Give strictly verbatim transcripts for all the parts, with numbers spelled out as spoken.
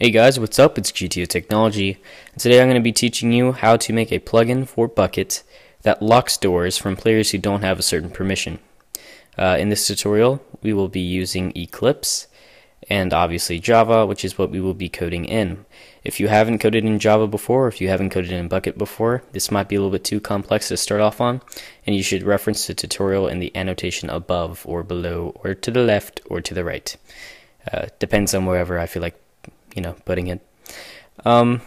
Hey guys, what's up? It's G T O Technology, and today I'm going to be teaching you how to make a plugin for Bukkit that locks doors from players who don't have a certain permission. Uh, in this tutorial, we will be using Eclipse and obviously Java, which is what we will be coding in. If you haven't coded in Java before, or if you haven't coded in Bukkit before, this might be a little bit too complex to start off on, and you should reference the tutorial in the annotation above or below or to the left or to the right. Uh, depends on wherever I feel like you know, putting it. Um,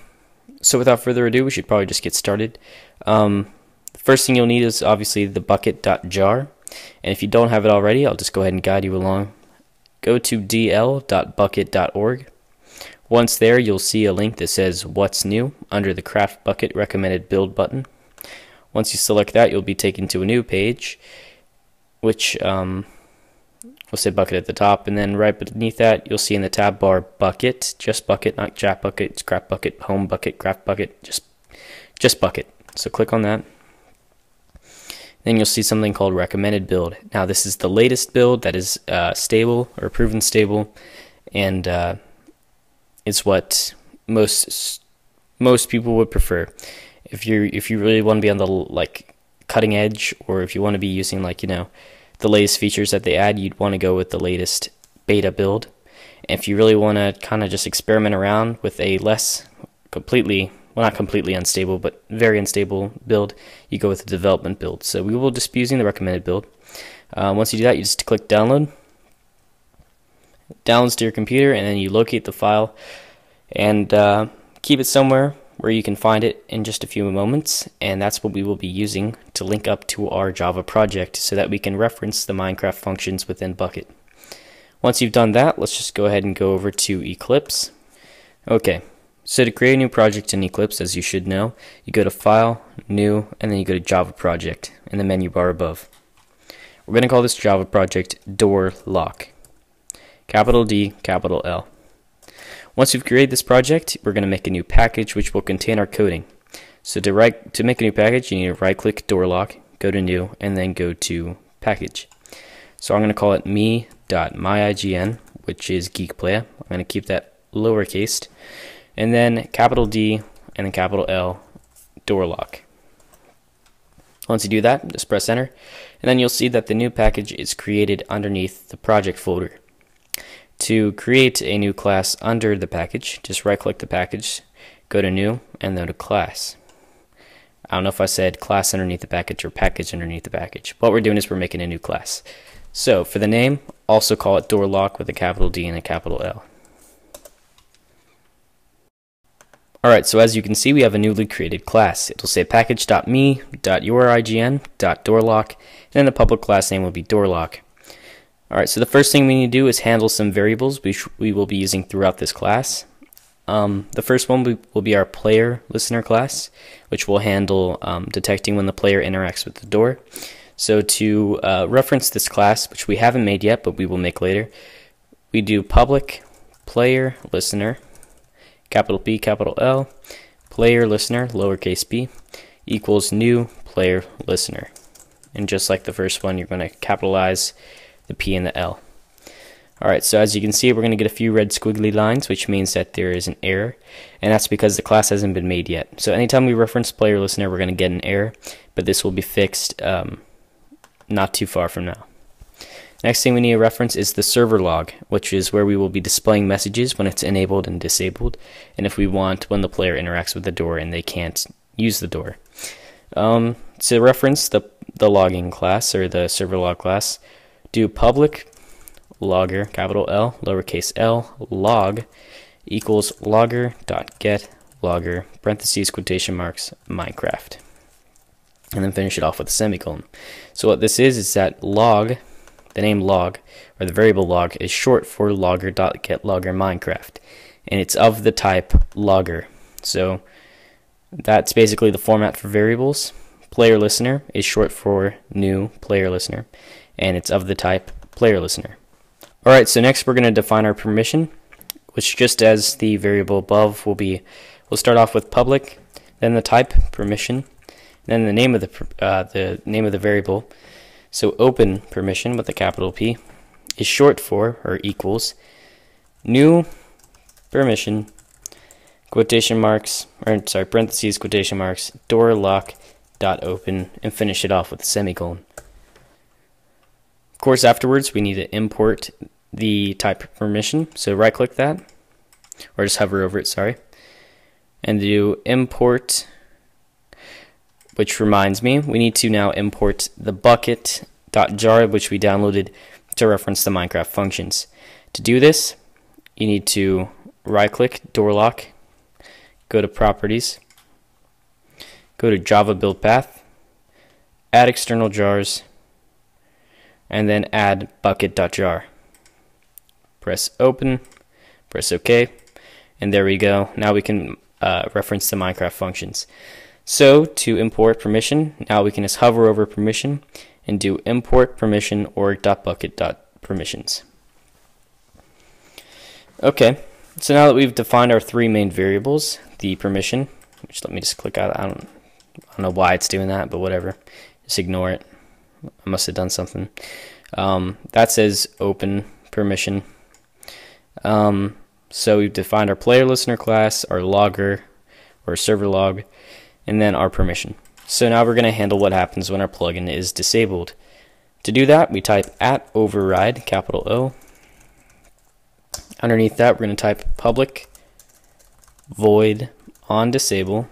so without further ado, we should probably just get started. Um, the first thing you'll need is obviously the bukkit.jar, and if you don't have it already, I'll just go ahead and guide you along. Go to d l dot bukkit dot org. Once there, you'll see a link that says What's New under the Craft Bukkit Recommended Build button. Once you select that, you'll be taken to a new page, which um, we'll say Bukkit at the top, and then right beneath that you'll see in the tab bar Bukkit, just Bukkit, not Chat Bukkit, Scrap Bukkit, Home Bukkit, Craft Bukkit, just just Bukkit. So click on that. Then you'll see something called Recommended Build. Now this is the latest build that is uh, stable or proven stable, and uh, it's what most most people would prefer. If you if you really want to be on the like cutting edge, or if you want to be using like you know. the latest features that they add, you'd want to go with the latest beta build. And if you really want to kind of just experiment around with a less completely, well not completely unstable, but very unstable build, you go with the development build. So we will just be using the recommended build. Uh, once you do that, you just click download. Downloads to your computer, and then you locate the file and uh, keep it somewhere where you can find it in just a few moments, and that's what we will be using to link up to our Java project so that we can reference the Minecraft functions within Bukkit. Once you've done that, let's just go ahead and go over to Eclipse. Okay, so to create a new project in Eclipse, as you should know, you go to File, New, and then you go to Java Project in the menu bar above. We're going to call this Java project DoorLock. Capital D, capital L. Once we've created this project, we're going to make a new package which will contain our coding. So to, right, to make a new package, you need to right-click DoorLock, go to New, and then go to Package. So I'm going to call it me.myign, which is GeekPlayer. I'm going to keep that lowercased. And then capital D and then capital L, DoorLock. Once you do that, just press Enter. And then you'll see that the new package is created underneath the project folder. To create a new class under the package, just right-click the package, go to New, and then to Class. I don't know if I said class underneath the package or package underneath the package. What we're doing is we're making a new class. So for the name, also call it DoorLock with a capital D and a capital L. Alright, so as you can see, we have a newly created class. It will say package.me.yourign.doorlock, and then the public class name will be DoorLock. Alright, so the first thing we need to do is handle some variables which we will be using throughout this class. Um, the first one will be our PlayerListener class, which will handle um, detecting when the player interacts with the door. So to uh, reference this class, which we haven't made yet but we will make later, we do public PlayerListener, capital P, capital L, PlayerListener, lowercase b, equals new PlayerListener. And just like the first one, you're going to capitalize the P and the L. Alright, so as you can see, we're going to get a few red squiggly lines, which means that there is an error, and that's because the class hasn't been made yet. So anytime we reference PlayerListener, we're going to get an error, but this will be fixed um, not too far from now. Next thing we need to reference is the server log, which is where we will be displaying messages when it's enabled and disabled, and if we want when the player interacts with the door and they can't use the door. Um, to reference the, the logging class, or the server log class, do public logger, capital L, lowercase l, log equals logger dot get logger, parentheses, quotation marks, Minecraft. And then finish it off with a semicolon. So what this is is that log, the name log, or the variable log, is short for logger dot get logger Minecraft. And it's of the type logger. So that's basically the format for variables. Player listener is short for new player listener, and it's of the type player listener. Alright, so next we're going to define our permission, which just as the variable above will be, we'll start off with public, then the type permission, then the name of the uh, the name of the variable. So open permission with a capital P is short for or equals new permission quotation marks, or sorry, parentheses, quotation marks, door lock dot open, and finish it off with a semicolon. Of course, afterwards we need to import the type permission, so right click that, or just hover over it, sorry, and do import, which reminds me, we need to now import the bucket.jar, which we downloaded to reference the Minecraft functions. To do this, you need to right click DoorLock, go to Properties, go to Java Build Path, add external jars, and then add bucket.jar. Press open, press OK, and there we go. Now we can uh, reference the Minecraft functions. So to import permission, now we can just hover over permission and do import permission or .bucket.permissions. Okay, so now that we've defined our three main variables, the permission, which let me just click out, I don't, I don't know why it's doing that, but whatever, just ignore it. I must have done something. Um, that says open permission. Um, so we've defined our player listener class, our logger or server log, and then our permission. So now we're going to handle what happens when our plugin is disabled. To do that, we type at override, capital O. Underneath that, we're going to type public void onDisable,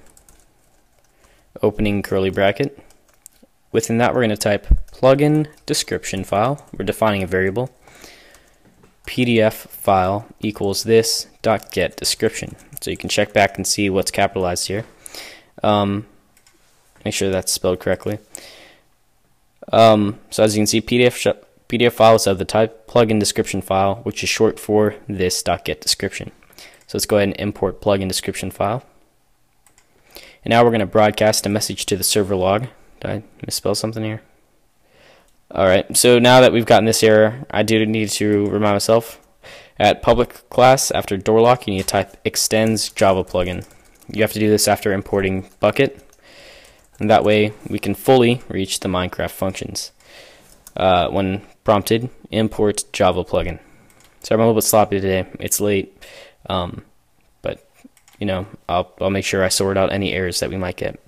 opening curly bracket. Within that, we're going to type plugin description file. We're defining a variable. P D F file equals this dot get description. So you can check back and see what's capitalized here. Um, make sure that's spelled correctly. Um, so as you can see, P D F, P D F files of the type plugin description file, which is short for this .get description. So let's go ahead and import plugin description file. And now we're going to broadcast a message to the server log. Did I misspell something here? Alright, so now that we've gotten this error, I do need to remind myself, at public class, after DoorLock, you need to type extends Java plugin. You have to do this after importing Bukkit, and that way we can fully reach the Minecraft functions. Uh, when prompted, import Java plugin. So I'm a little bit sloppy today. It's late, um, but you know, I'll I'll make sure I sort out any errors that we might get.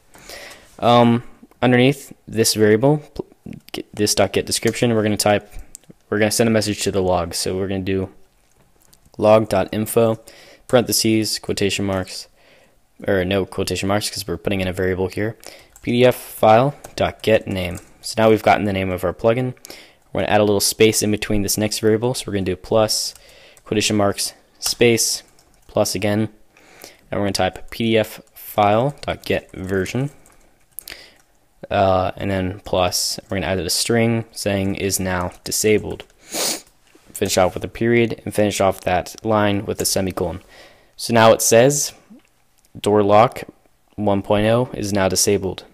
Um, underneath this variable, this .get description, we're going to type. We're going to send a message to the log. So we're going to do log.info parentheses quotation marks. Or no quotation marks because we're putting in a variable here. P D F file dot get name. So now we've gotten the name of our plugin. We're going to add a little space in between this next variable, so we're going to do plus quotation marks space plus again, and we're going to type P D F file dot get version, uh, and then plus. We're going to add a string saying is now disabled. Finish off with a period and finish off that line with a semicolon. So now it says DoorLock one point oh is now disabled.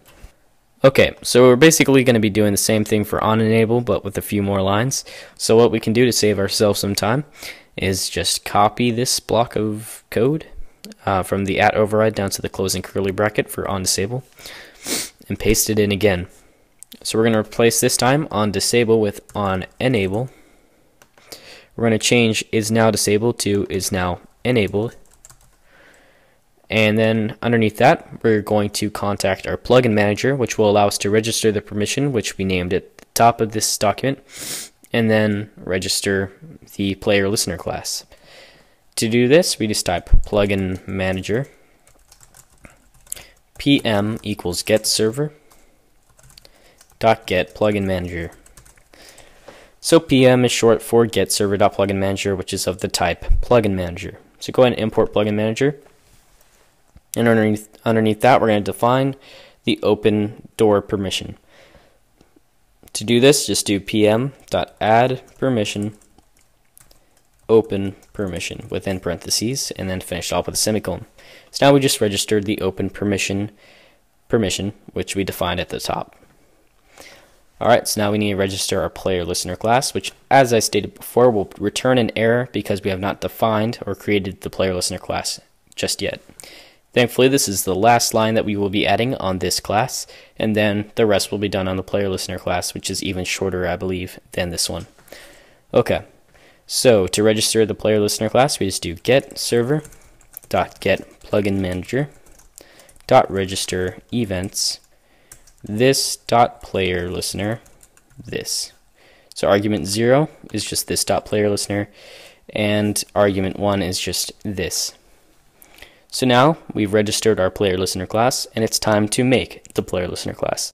Okay, so we're basically going to be doing the same thing for onEnable, but with a few more lines. So what we can do to save ourselves some time is just copy this block of code uh, from the at override down to the closing curly bracket for onDisable, and paste it in again. So we're going to replace this time onDisable with onEnable. We're going to change is now disabled to is now enabled. And then underneath that, we're going to contact our plugin manager, which will allow us to register the permission, which we named at the top of this document, and then register the player listener class. To do this, we just type plugin manager pm equals get server dot get plugin manager. So pm is short for get server dot plugin manager, which is of the type plugin manager. So go ahead and import plugin manager. And underneath, underneath that, we're going to define the open door permission. To do this, just do pm.add permission, open permission within parentheses, and then finish off with a semicolon. So now we just registered the open permission permission, which we defined at the top. All right, so now we need to register our player listener class, which, as I stated before, will return an error because we have not defined or created the player listener class just yet. Thankfully, this is the last line that we will be adding on this class, and then the rest will be done on the player listener class, which is even shorter, I believe, than this one. Okay, so to register the player listener class, we just do get server dot get plugin manager dot register events this dot player listener this. So argument zero is just this dot player listener, and argument one is just this. So now we've registered our player listener class, and it's time to make the player listener class.